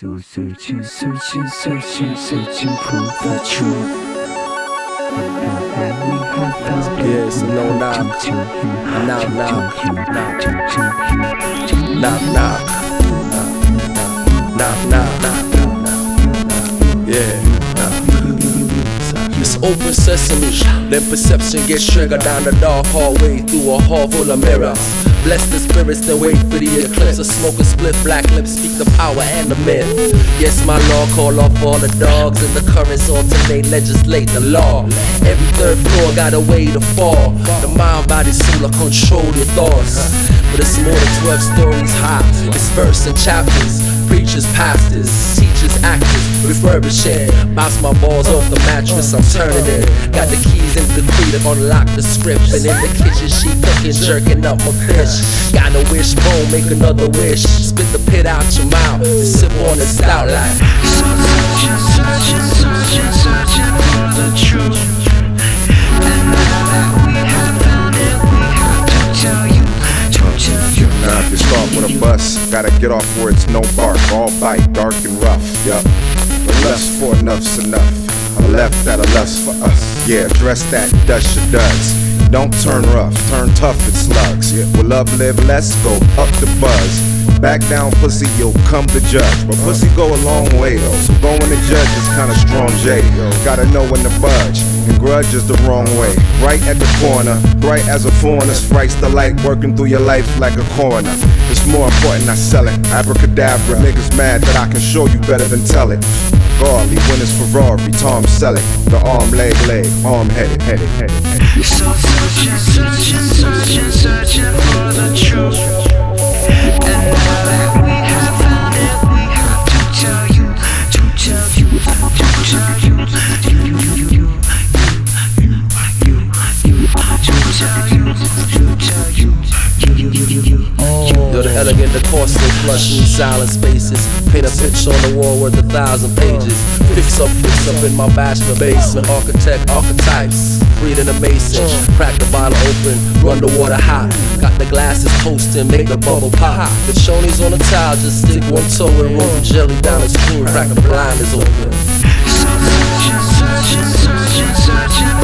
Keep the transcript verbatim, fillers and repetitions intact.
就随心随心随心随心谱的曲。Yes, no, knock, knock, knock, knock, knock, knock, yeah. It's open sesame, then perception gets triggered down the dark hallway through a hall full of mirrors. Bless the spirits that wait for the eclipse. A smoke, a split, black lips, speak the power and the myth. Yes, my lord, call off all the dogs. And the currents alternate, legislate the law. Every third floor got a way to fall. The mind, body, soul, I control your thoughts. But it's more than twelve stories high. It's verse and chapters, preachers, pastors, teachers, actors, refurbishing. Bounce my balls off the mattress, I'm turning it. Got the keys in the crate, I'm gonna lock the script. And in the kitchen, she cooking, jerking up my fish. Got a wishbone, make another wish. Spit the pit out your mouth and sip on the stout like. So searching, searching, searching, searching for the truth. And now that we have found it, we have to tell you, to tell you. Now if you start with a bus, gotta get off where it's no bark. All bite, dark and rough, yup. The lust for enough's enough. I left that a lust for us. Yeah, dress that, dust your duds. Don't turn rough, turn tough and slugs. Yeah. Will love live, let's go up the buzz. Back down pussy, you'll come to judge. But pussy go a long way though, so going to judge is kinda strong J. Gotta know when to budge, and grudge is the wrong way. Right at the corner, bright as a foreigner. Strikes the light, working through your life like a coroner. It's more important I sell it, abracadabra. Niggas mad that I can show you better than tell it. Garley, when it's Ferrari, Tom Selleck. The arm, leg, leg, arm, headed, headed, headed, headed. So searching, searching, searching, searching for the truth. And now that we have found it, we have to tell you, to tell you, to tell you, you, you, you, you, you, to tell you, to tell you, you, you, you, you. You're the elegant, the costly, plush, new silent spaces. Paint a picture on the wall worth a thousand pages. Fix up, fix up in my bachelor basement. Architect, archetypes, breathing a mason. Crack the bottle open, run the water hot. Got the glasses toasting, make the bubble pop. The chonies on the tile, just stick one toe and roll the jelly down the stream. Crack a blind is open. Searching, searching, searching, searching.